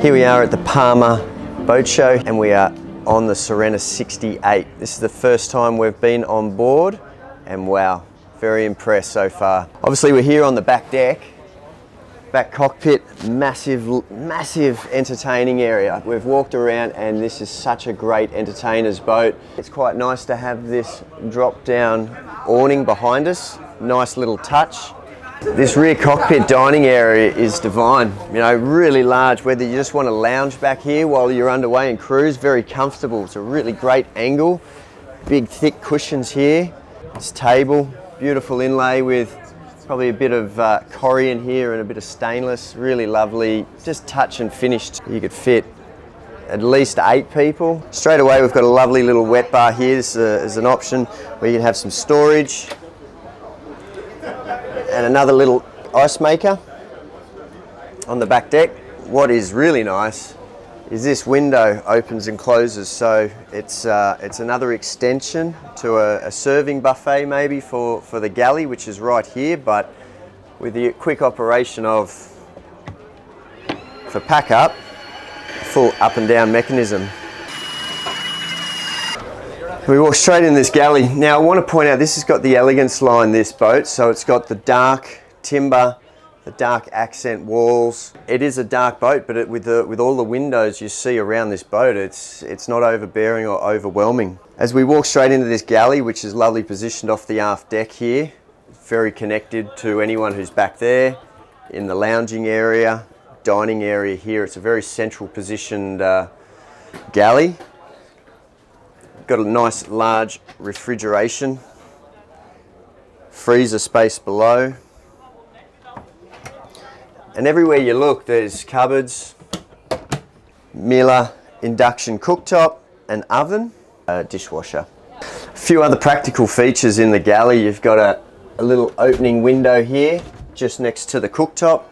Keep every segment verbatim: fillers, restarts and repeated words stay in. Here we are at the Palma Boat Show and we are on the Sirena sixty-eight. This is the first time we've been on board and wow, very impressed so far. Obviously we're here on the back deck, back cockpit, massive, massive entertaining area. We've walked around and this is such a great entertainer's boat. It's quite nice to have this drop down awning behind us, nice little touch. This rear cockpit dining area is divine, you know, really large, whether you just want to lounge back here while you're underway and cruise, very comfortable. It's a really great angle, big thick cushions here. This table, beautiful inlay with probably a bit of uh, Corian here and a bit of stainless, really lovely, just touch and finished. You could fit at least eight people. Straight away we've got a lovely little wet bar here. This uh, is an option where you can have some storage. And another little ice maker on the back deck. What is really nice is this window opens and closes, so it's uh, it's another extension to a, a serving buffet maybe for for the galley, which is right here, but with the quick operation of for pack up, full up and down mechanism. We walk straight in this galley. Now I want to point out this has got the elegance line, this boat, so it's got the dark timber, the dark accent walls. It is a dark boat, but it, with, the, with all the windows you see around this boat, it's, it's not overbearing or overwhelming. As we walk straight into this galley, which is lovely positioned off the aft deck here, very connected to anyone who's back there, in the lounging area, dining area here. It's a very central positioned uh, galley. Got a nice large refrigeration, freezer space below, and everywhere you look there's cupboards, Miele induction cooktop and oven, a dishwasher. A few other practical features in the galley. You've got a, a little opening window here just next to the cooktop,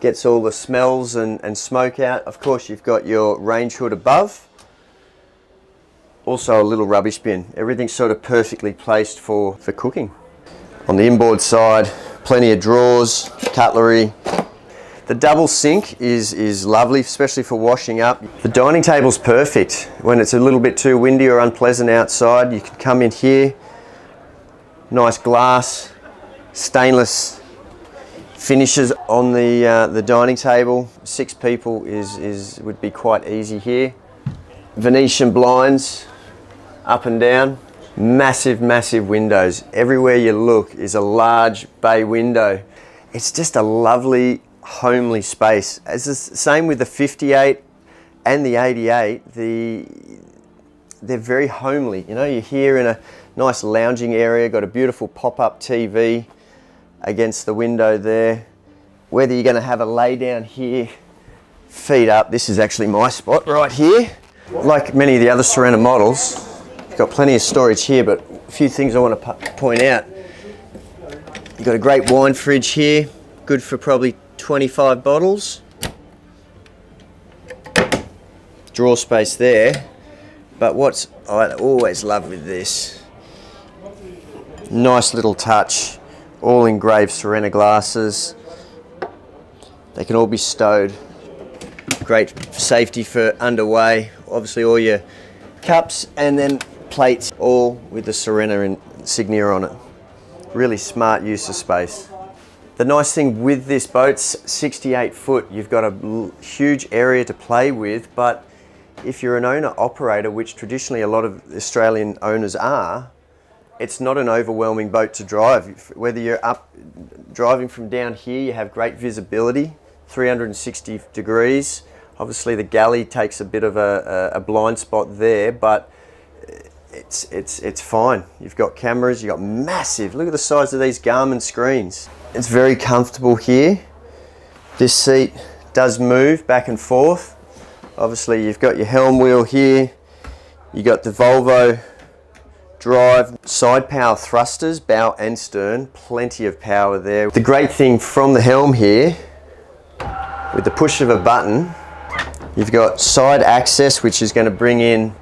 gets all the smells and, and smoke out. Of course you've got your range hood above. Also a little rubbish bin. Everything's sort of perfectly placed for, for cooking. On the inboard side, plenty of drawers, cutlery. The double sink is, is lovely, especially for washing up. The dining table's perfect. When it's a little bit too windy or unpleasant outside, you can come in here. Nice glass, stainless finishes on the, uh, the dining table. Six people is, is, would be quite easy here. Venetian blinds, up and down, massive massive windows. Everywhere you look is a large bay window. It's just a lovely homely space. It's the same with the fifty-eight and the eighty-eight. The they're very homely, you know. You're here in a nice lounging area, got a beautiful pop-up T V against the window there. Whether you're going to have a lay down here, feet up, this is actually my spot right here. Like many of the other Sirena models, you've got plenty of storage here, but a few things I want to point out. You've got a great wine fridge here, good for probably twenty-five bottles. Drawer space there, but what's I always love with this, nice little touch, all engraved Sirena glasses. They can all be stowed. Great safety for underway. Obviously all your cups and then plates, all with the Sirena insignia on it. Really smart use of space. The nice thing with this boat's sixty-eight foot, you've got a huge area to play with, but if you're an owner operator, which traditionally a lot of Australian owners are, it's not an overwhelming boat to drive. Whether you're up driving from down here, you have great visibility, three hundred sixty degrees. Obviously the galley takes a bit of a, a blind spot there, but it's, it's, it's fine. You've got cameras, you've got massive, look at the size of these Garmin screens. It's very comfortable here. This seat does move back and forth. Obviously you've got your helm wheel here, you've got the Volvo drive, side power thrusters, bow and stern, plenty of power there. The great thing from the helm here, with the push of a button, you've got side access, which is going to bring in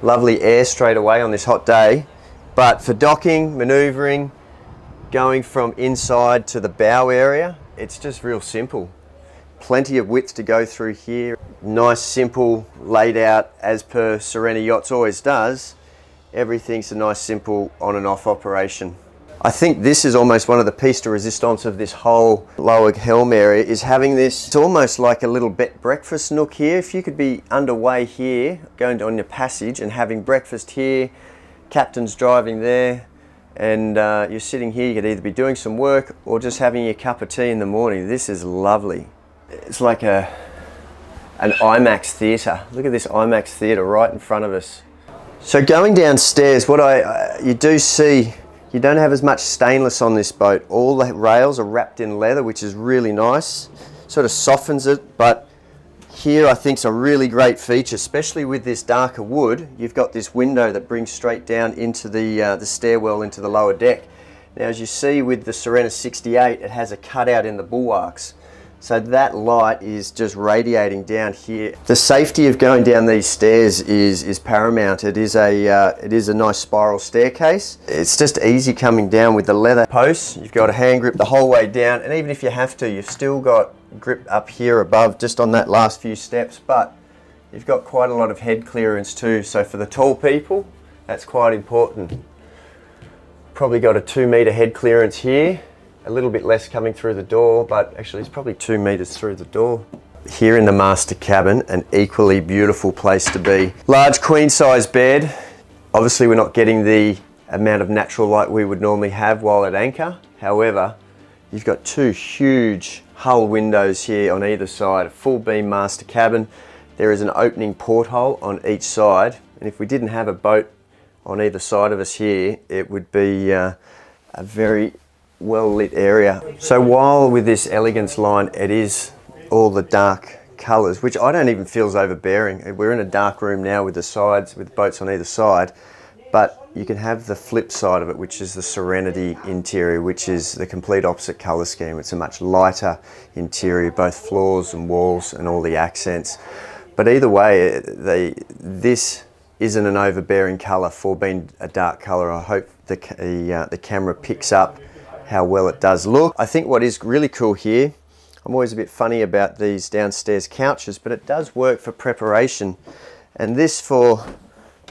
lovely air straight away on this hot day. But for docking, manoeuvring, going from inside to the bow area, it's just real simple. Plenty of width to go through here. Nice, simple, laid out as per Sirena Yachts always does. Everything's a nice, simple on and off operation. I think this is almost one of the piece de resistance of this whole lower helm area, is having this. It's almost like a little bed breakfast nook here. If you could be underway here, going on your passage and having breakfast here, captain's driving there, and uh, you're sitting here, you could either be doing some work or just having your cup of tea in the morning. This is lovely. It's like a, an IMAX theatre. Look at this IMAX theatre right in front of us. So going downstairs, what I, uh, you do see, you don't have as much stainless on this boat. All the rails are wrapped in leather, which is really nice. Sort of softens it, but here I think is a really great feature, especially with this darker wood. You've got this window that brings straight down into the, uh, the stairwell into the lower deck. Now, as you see with the Sirena sixty-eight, it has a cutout in the bulwarks. So that light is just radiating down here. The safety of going down these stairs is is paramount. It is a uh, it is a nice spiral staircase. It's just easy coming down with the leather posts. You've got a hand grip the whole way down, and even if you have to, you've still got grip up here above just on that last few steps, but you've got quite a lot of head clearance too. So for the tall people, that's quite important. Probably got a two meter head clearance here. A little bit less coming through the door, but actually it's probably two meters through the door. Here in the master cabin, an equally beautiful place to be. Large queen size bed. Obviously we're not getting the amount of natural light we would normally have while at anchor. However, you've got two huge hull windows here on either side, a full beam master cabin. There is an opening porthole on each side. And if we didn't have a boat on either side of us here, it would be uh, a very well lit area. So while with this elegance line it is all the dark colors, which I don't even feel is overbearing. We're in a dark room now with the sides, with boats on either side, but you can have the flip side of it, which is the Serenity interior, which is the complete opposite color scheme. It's a much lighter interior, both floors and walls and all the accents. But either way, they, this isn't an overbearing color for being a dark color. I hope the, the, uh, the camera picks up how well it does look. I think what is really cool here, I'm always a bit funny about these downstairs couches, but it does work for preparation. And this for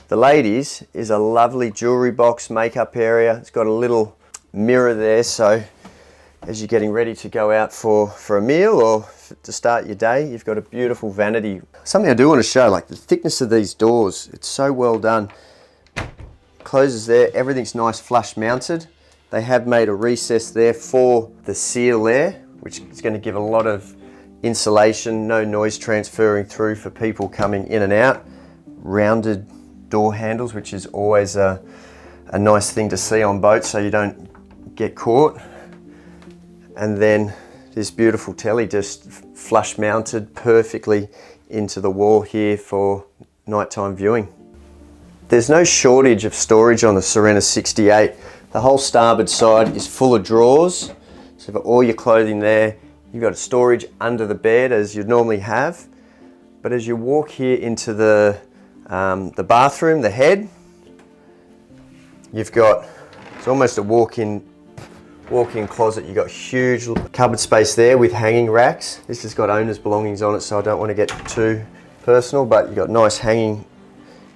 the ladies is a lovely jewelry box makeup area. It's got a little mirror there, so as you're getting ready to go out for, for a meal or to start your day, you've got a beautiful vanity. Something I do want to show, like the thickness of these doors, it's so well done. Closes there, everything's nice flush mounted. They have made a recess there for the seal there, which is going to give a lot of insulation, no noise transferring through for people coming in and out. Rounded door handles, which is always a, a nice thing to see on boats so you don't get caught. And then this beautiful telly just flush mounted perfectly into the wall here for nighttime viewing. There's no shortage of storage on the Sirena sixty-eight. The whole starboard side is full of drawers, so for all your clothing there, you've got a storage under the bed as you'd normally have. But as you walk here into the, um, the bathroom, the head, you've got, it's almost a walk-in walk-in closet. You've got huge cupboard space there with hanging racks. This has got owner's belongings on it, so I don't want to get too personal, but you've got nice hanging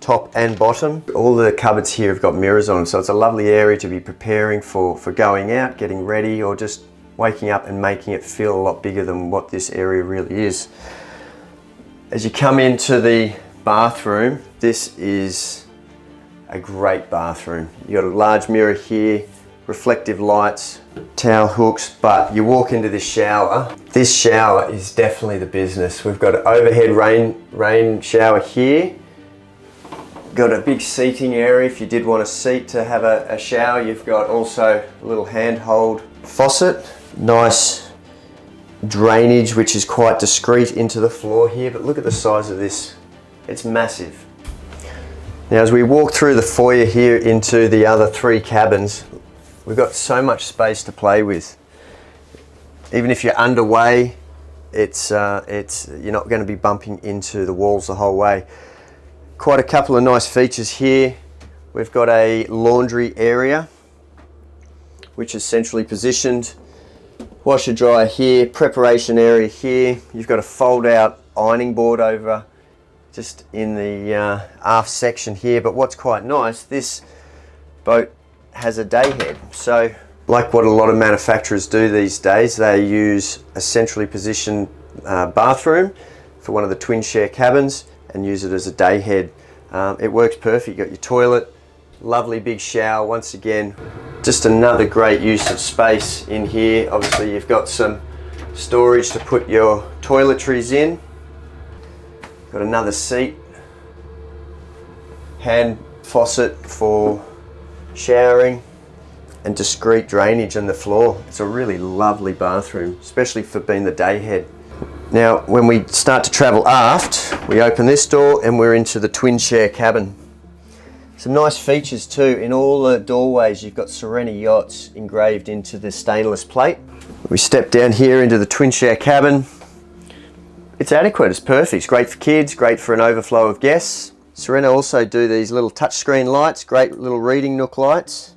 top and bottom. All the cupboards here have got mirrors on them, so it's a lovely area to be preparing for, for going out, getting ready, or just waking up and making it feel a lot bigger than what this area really is. As you come into the bathroom, this is a great bathroom. You've got a large mirror here, reflective lights, towel hooks, but you walk into this shower. This shower is definitely the business. We've got an overhead rain, rain shower here. Got a big seating area if you did want a seat to have a, a shower. You've got also a little handhold faucet. Nice drainage, which is quite discreet into the floor here, but look at the size of this. It's massive. Now, as we walk through the foyer here into the other three cabins, we've got so much space to play with. Even if you're underway, it's, uh, it's, you're not going to be bumping into the walls the whole way. Quite a couple of nice features here. We've got a laundry area, which is centrally positioned. washer dryer here, preparation area here. You've got a fold out ironing board over just in the uh, aft section here. But what's quite nice, this boat has a day head. So like what a lot of manufacturers do these days, they use a centrally positioned uh, bathroom for one of the twin share cabins and use it as a day head. Um, it works perfect. You've got your toilet, lovely big shower. Once again, just another great use of space in here. Obviously you've got some storage to put your toiletries in. Got another seat, hand faucet for showering, and discreet drainage in the floor. It's a really lovely bathroom, especially for being the day head. Now, when we start to travel aft, we open this door and we're into the twin share cabin. Some nice features too. In all the doorways, you've got Sirena Yachts engraved into the stainless plate. We step down here into the twin share cabin. It's adequate, it's perfect. It's great for kids, great for an overflow of guests. Sirena also do these little touchscreen lights, great little reading nook lights,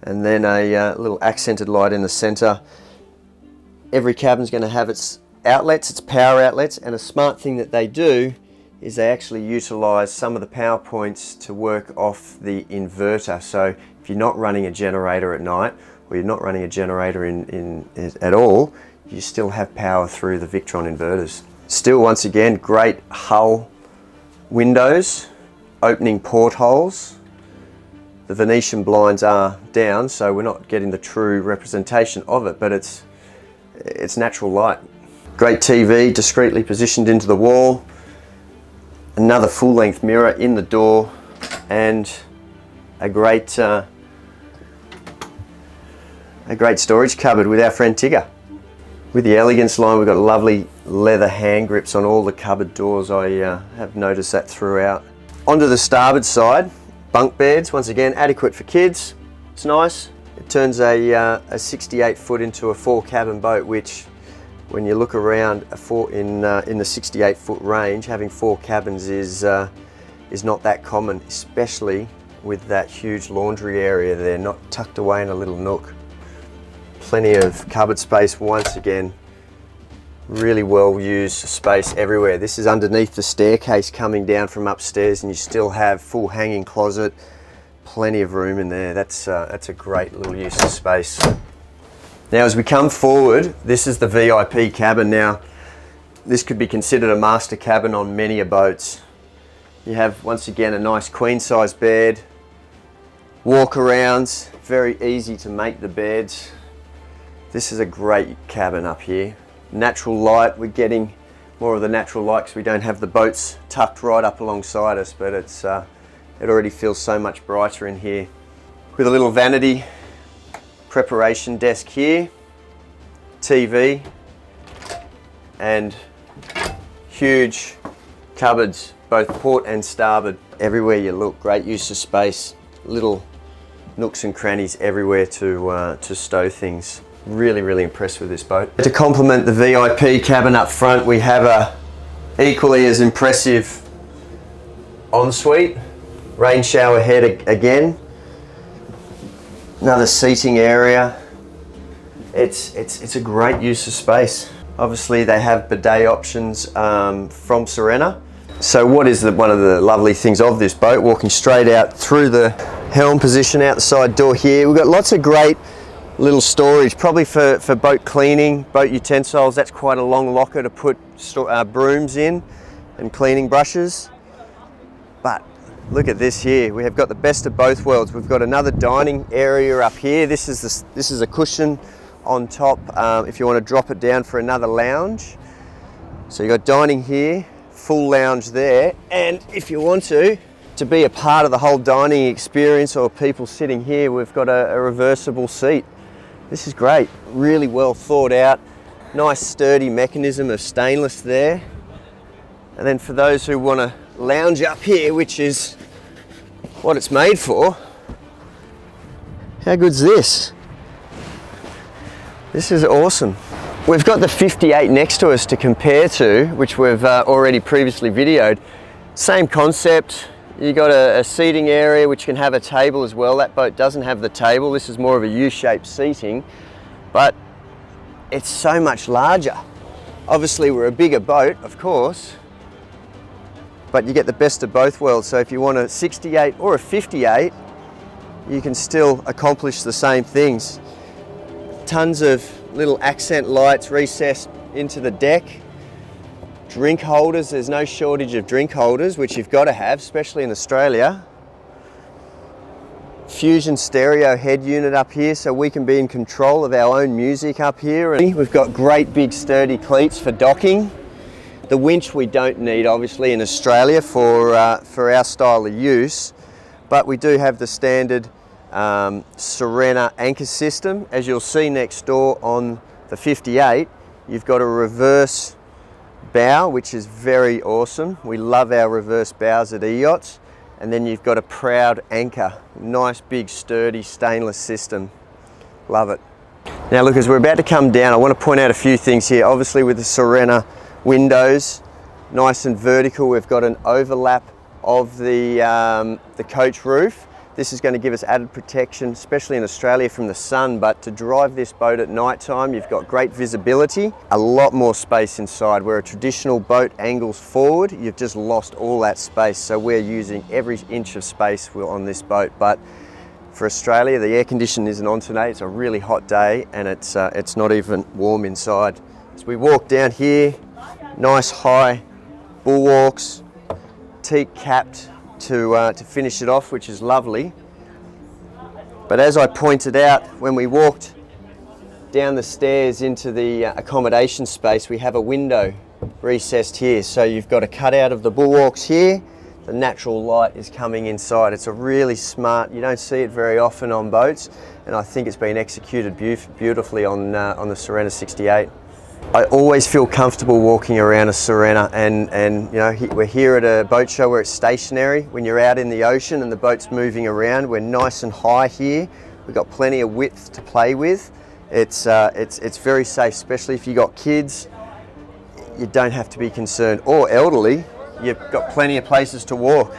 and then a uh, little accented light in the center. Every cabin's gonna have its outlets, its power outlets, and a smart thing that they do is they actually utilize some of the power points to work off the inverter. So if you're not running a generator at night, or you're not running a generator in, in, in at all, you still have power through the Victron inverters. Still, once again, great hull windows, opening portholes. The Venetian blinds are down, so we're not getting the true representation of it, but it's it's natural light. Great T V, discreetly positioned into the wall. Another full-length mirror in the door, and a great uh, a great storage cupboard with our friend Tigger. With the Elegance line, we've got lovely leather hand grips on all the cupboard doors. I uh, have noticed that throughout. Onto the starboard side, bunk beds, once again, adequate for kids. It's nice. It turns a, uh, a sixty-eight foot into a four cabin boat, which when you look around a four in, uh, in the sixty-eight foot range, having four cabins is, uh, is not that common, especially with that huge laundry area there, not tucked away in a little nook. Plenty of cupboard space once again. Really well used space everywhere. This is underneath the staircase coming down from upstairs, and you still have full hanging closet. Plenty of room in there. That's, uh, that's a great little use of space. Now, as we come forward, this is the V I P cabin. Now, this could be considered a master cabin on many a boats. You have, once again, a nice queen size bed, walk arounds, very easy to make the beds. This is a great cabin up here. Natural light, we're getting more of the natural light because we don't have the boats tucked right up alongside us, but it's uh, it already feels so much brighter in here. With a little vanity preparation desk here, T V, and huge cupboards, both port and starboard. Everywhere you look, great use of space, little nooks and crannies everywhere to, uh, to stow things. Really, really impressed with this boat. To complement the V I P cabin up front, we have a equally as impressive ensuite, rain shower head again, another seating area. It's it's it's a great use of space. Obviously, they have bidet options um, from Sirena. So, what is the, one of the lovely things of this boat? Walking straight out through the helm position, out the side door here, we've got lots of great little storage, probably for, for boat cleaning, boat utensils. That's quite a long locker to put uh, brooms in and cleaning brushes. But look at this here. We have got the best of both worlds. We've got another dining area up here. This is, the, this is a cushion on top um, if you want to drop it down for another lounge. So you've got dining here, full lounge there. And if you want to, to be a part of the whole dining experience or people sitting here, we've got a, a reversible seat. This is great, really well thought out. Nice sturdy mechanism of stainless there. And then for those who want to lounge up here, which is what it's made for, how good's this? This is awesome. We've got the fifty-eight next to us to compare to, which we've uh, already previously videoed. Same concept. You've got a, a seating area which can have a table as well. That boat doesn't have the table. This is more of a U-shaped seating, but it's so much larger. Obviously we're a bigger boat, of course, but you get the best of both worlds. So if you want a sixty-eight or a fifty-eight, you can still accomplish the same things. Tons of little accent lights recessed into the deck. Drink holders, there's no shortage of drink holders, which you've got to have, especially in Australia. Fusion stereo head unit up here, so we can be in control of our own music up here. And we've got great big sturdy cleats for docking. The winch we don't need, obviously, in Australia for, uh, for our style of use, but we do have the standard um, Sirena anchor system. As you'll see next door on the fifty-eight, you've got a reverse bow, which is very awesome. We love our reverse bows at eYachts. And then you've got a proud anchor. Nice, big, sturdy, stainless system. Love it. Now look, as we're about to come down, I want to point out a few things here. Obviously with the Sirena windows, nice and vertical, we've got an overlap of the, um, the coach roof. This is going to give us added protection, especially in Australia, from the sun, but to drive this boat at night time, you've got great visibility, a lot more space inside. Where a traditional boat angles forward, you've just lost all that space, so we're using every inch of space on this boat. But for Australia, the air conditioning isn't on today. It's a really hot day, and it's, uh, it's not even warm inside. As we walk down here, nice high bulwarks, teak capped, To, uh, to finish it off, which is lovely. But as I pointed out, when we walked down the stairs into the uh, accommodation space, we have a window recessed here. So you've got a cutout of the bulwarks here. The natural light is coming inside. It's a really smart, you don't see it very often on boats, and I think it's been executed beautifully on, uh, on the Sirena sixty-eight. I always feel comfortable walking around a Sirena, and, and you know, he, we're here at a boat show where it's stationary. When you're out in the ocean and the boat's moving around, we're nice and high here. We've got plenty of width to play with. It's, uh, it's, it's very safe, especially if you've got kids. You don't have to be concerned, or elderly. You've got plenty of places to walk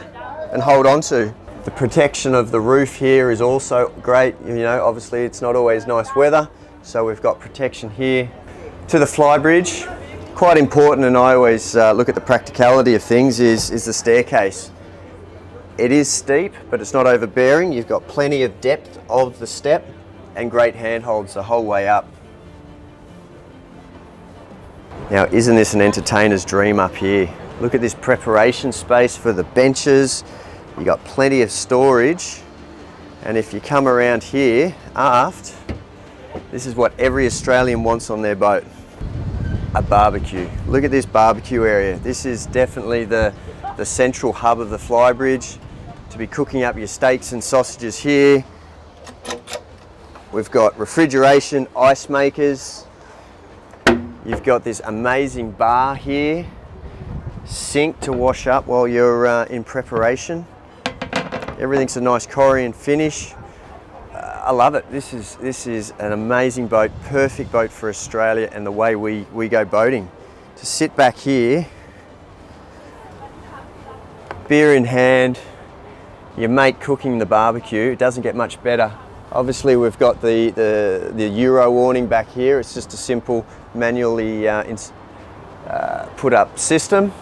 and hold on to. The protection of the roof here is also great. You know, obviously it's not always nice weather, so we've got protection here. To the flybridge, quite important, and I always uh, look at the practicality of things, is, is the staircase. It is steep, but it's not overbearing. You've got plenty of depth of the step and great handholds the whole way up. Now, isn't this an entertainer's dream up here? Look at this preparation space for the benches. You've got plenty of storage. And if you come around here, aft, this is what every Australian wants on their boat, a barbecue. Look at this barbecue area. This is definitely the, the central hub of the flybridge, to be cooking up your steaks and sausages here. We've got refrigeration, ice makers. You've got this amazing bar here, sink to wash up while you're uh, in preparation. Everything's a nice Corian finish. I love it. This is, this is an amazing boat, perfect boat for Australia and the way we, we go boating. To sit back here, beer in hand, your mate cooking the barbecue, it doesn't get much better. Obviously we've got the, the, the Euro awning back here. It's just a simple manually uh, in, uh, put up system,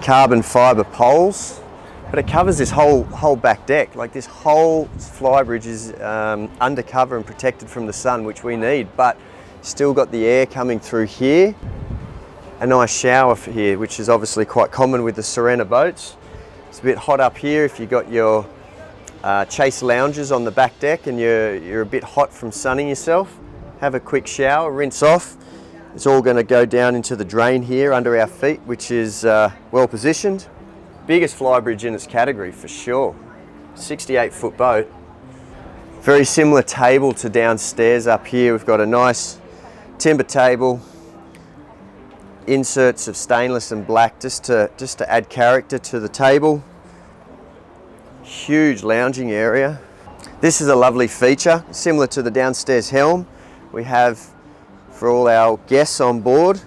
carbon fibre poles. But it covers this whole whole back deck. Like, this whole flybridge is um, undercover and protected from the sun, which we need, but still got the air coming through here. A nice shower for here, which is obviously quite common with the Sirena boats. It's a bit hot up here if you've got your uh, chase lounges on the back deck and you're, you're a bit hot from sunning yourself. Have a quick shower, rinse off. It's all going to go down into the drain here under our feet, which is uh, well positioned. Biggest flybridge in its category for sure. sixty-eight foot boat. Very similar table to downstairs up here. We've got a nice timber table, inserts of stainless and black just to, just to add character to the table. Huge lounging area. This is a lovely feature, similar to the downstairs helm. We have, for all our guests on board,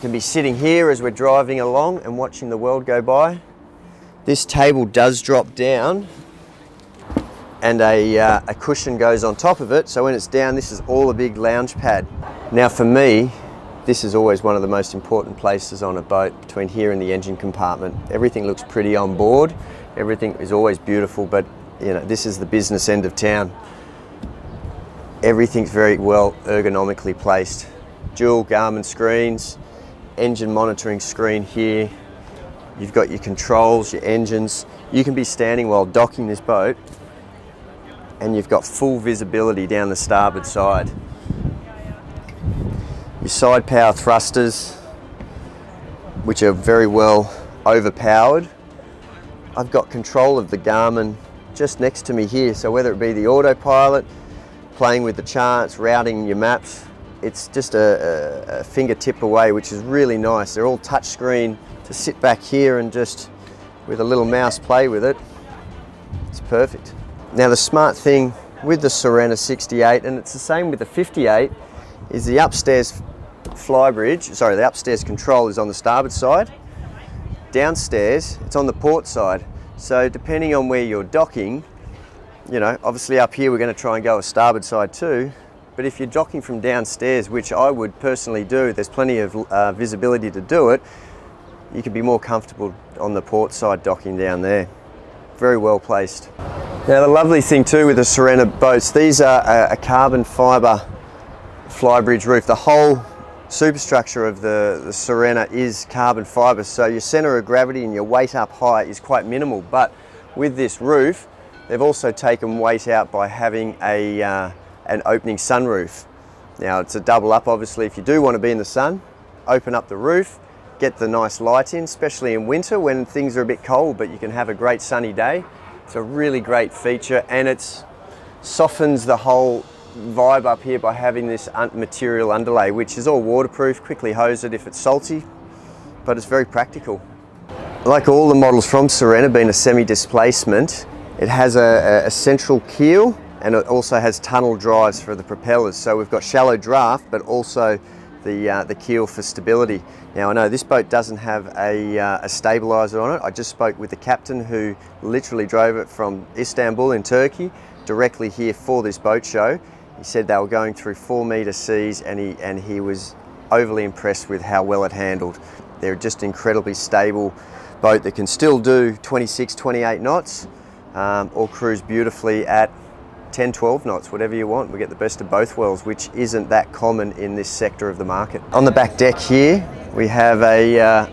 can be sitting here as we're driving along and watching the world go by. This table does drop down and a, uh, a cushion goes on top of it, so when it's down this is all a big lounge pad. Now for me, this is always one of the most important places on a boat, between here and the engine compartment. Everything looks pretty on board, everything is always beautiful, but you know, this is the business end of town. Everything's very well ergonomically placed. Dual Garmin screens, engine monitoring screen here. You've got your controls, your engines. You can be standing while docking this boat and you've got full visibility down the starboard side. Your side power thrusters, which are very well overpowered. I've got control of the Garmin just next to me here, so whether it be the autopilot, playing with the charts, routing your maps, it's just a, a, a fingertip away, which is really nice. They're all touchscreen. To sit back here and just with a little mouse play with it, it's perfect. Now the smart thing with the Sirena sixty-eight, and it's the same with the fifty-eight, is the upstairs flybridge, sorry, the upstairs control is on the starboard side. Downstairs, it's on the port side. So depending on where you're docking, you know, obviously up here we're going to try and go a starboard side too, but if you're docking from downstairs, which I would personally do, there's plenty of uh, visibility to do it, you could be more comfortable on the port side docking down there. Very well placed. Now the lovely thing too with the Sirena boats, these are a, a carbon fibre flybridge roof. The whole superstructure of the, the Sirena is carbon fibre, so your centre of gravity and your weight up high is quite minimal, but with this roof, they've also taken weight out by having a, uh, an opening sunroof. Now it's a double up obviously if you do want to be in the sun, open up the roof, get the nice light in, especially in winter when things are a bit cold, but you can have a great sunny day. It's a really great feature and it softens the whole vibe up here by having this un material underlay, which is all waterproof, quickly hose it if it's salty, but it's very practical. Like all the models from Sirena being a semi-displacement, it has a, a central keel and it also has tunnel drives for the propellers. So we've got shallow draft, but also The, uh, the keel for stability. Now I know this boat doesn't have a, uh, a stabiliser on it. I just spoke with the captain who literally drove it from Istanbul in Turkey directly here for this boat show. He said they were going through four metre seas and he, and he was overly impressed with how well it handled. They're just incredibly stable boat that can still do twenty-six, twenty-eight knots um, or cruise beautifully at ten, twelve knots, whatever you want. We get the best of both worlds, which isn't that common in this sector of the market. On the back deck here, we have a, uh,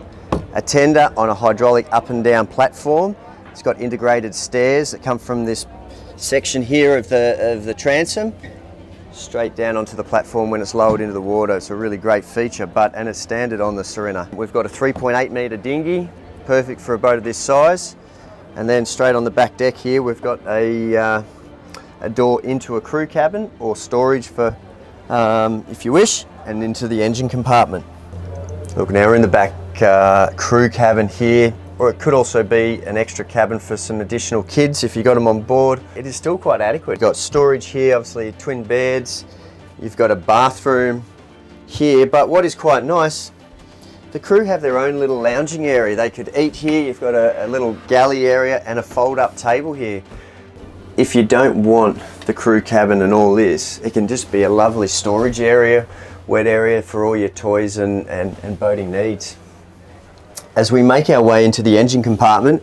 a tender on a hydraulic up and down platform. It's got integrated stairs that come from this section here of the, of the transom, straight down onto the platform when it's lowered into the water. It's a really great feature, but and it's standard on the Sirena. We've got a three point eight metre dinghy, perfect for a boat of this size. And then straight on the back deck here, we've got a uh, a door into a crew cabin or storage for um, if you wish, and into the engine compartment. Look, now we're in the back uh, crew cabin here, or it could also be an extra cabin for some additional kids if you got them on board. It is still quite adequate. You've got storage here, obviously twin beds, you've got a bathroom here, but what is quite nice, the crew have their own little lounging area. They could eat here, you've got a, a little galley area and a fold up table here. If you don't want the crew cabin and all this, it can just be a lovely storage area, wet area for all your toys and, and, and boating needs. As we make our way into the engine compartment,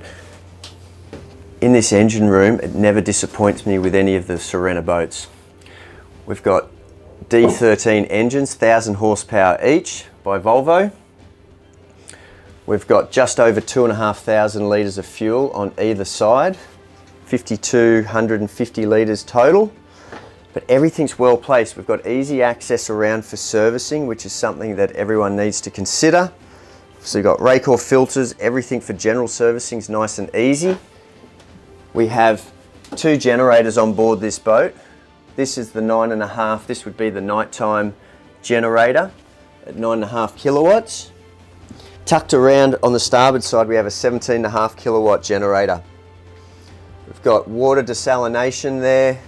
in this engine room, it never disappoints me with any of the Sirena boats. We've got D thirteen engines, one thousand horsepower each by Volvo. We've got just over two thousand five hundred litres of fuel on either side. five thousand two hundred fifty litres total, but everything's well placed. We've got easy access around for servicing, which is something that everyone needs to consider. So you've got Raycor filters, everything for general servicing is nice and easy. We have two generators on board this boat. This is the nine and a half, this would be the nighttime generator at nine and a half kilowatts. Tucked around on the starboard side, we have a seventeen and a half kilowatt generator. We've got water desalination there,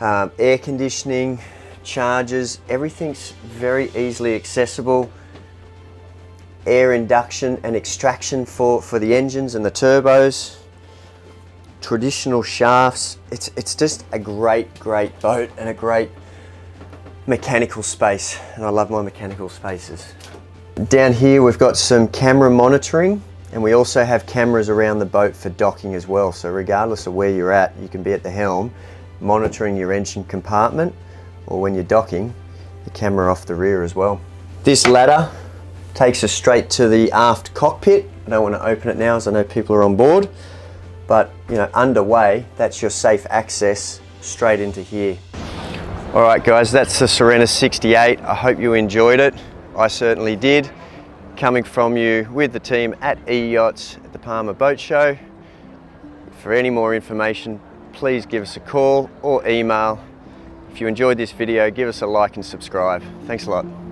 um, air conditioning, chargers, everything's very easily accessible. Air induction and extraction for, for the engines and the turbos. traditional shafts. It's, it's just a great, great boat and a great mechanical space. And I love my mechanical spaces. Down here, we've got some camera monitoring, and we also have cameras around the boat for docking as well. So regardless of where you're at, you can be at the helm, monitoring your engine compartment, or when you're docking, the camera off the rear as well. This ladder takes us straight to the aft cockpit. I don't want to open it now as I know people are on board, but you know, underway, that's your safe access straight into here. All right guys, that's the Sirena sixty-eight. I hope you enjoyed it. I certainly did. Coming from you with the team at eYachts at the Palma Boat Show. For any more information, please give us a call or email. If you enjoyed this video, give us a like and subscribe. Thanks a lot.